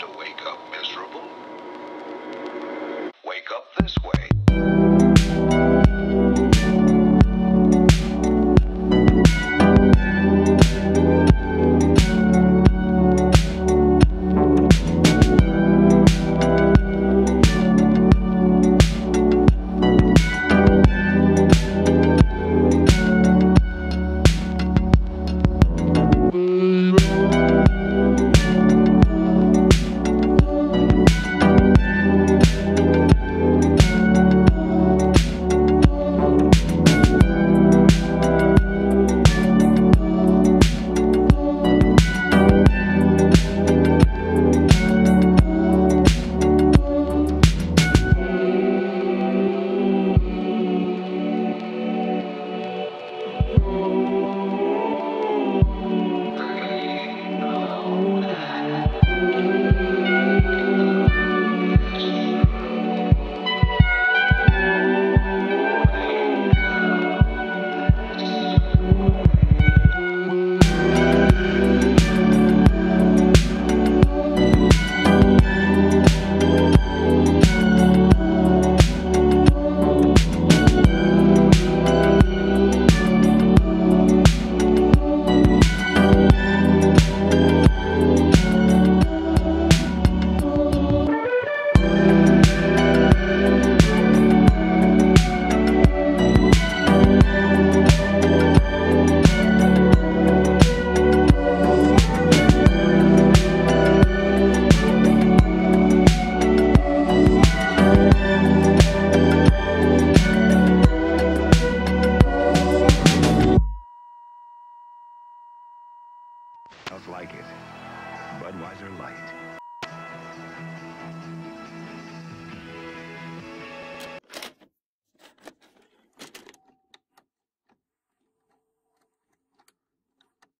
to wake up miserable. Wake up this way. Like it. Budweiser Light.